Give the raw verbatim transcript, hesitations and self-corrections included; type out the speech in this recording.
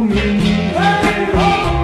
me.